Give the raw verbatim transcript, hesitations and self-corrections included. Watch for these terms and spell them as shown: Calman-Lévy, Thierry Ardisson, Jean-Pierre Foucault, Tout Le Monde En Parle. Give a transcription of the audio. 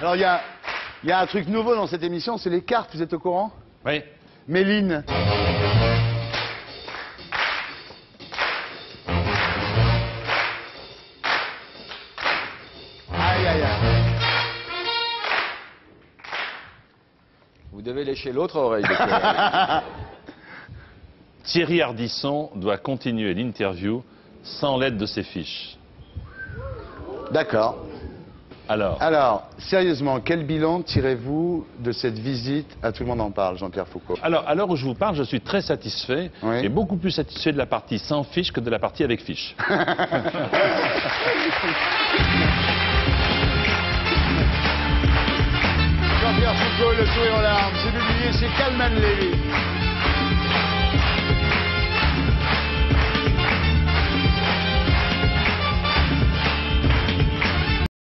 Alors, il y a, y a un truc nouveau dans cette émission, c'est les cartes, vous êtes au courant? Oui. Méline. Aïe, aïe, aïe. Vous devez lécher l'autre oreille. Thierry Ardisson doit continuer l'interview sans l'aide de ses fiches. D'accord. Alors, Alors, sérieusement, quel bilan tirez-vous de cette visite à Tout le monde en parle, Jean-Pierre Foucault? Alors, à l'heure où je vous parle, je suis très satisfait, oui. Et beaucoup plus satisfait de la partie sans fiche que de la partie avec fiche. Jean-Pierre Foucault, le sourire aux larmes, c'est publié chez Calman-Lévy.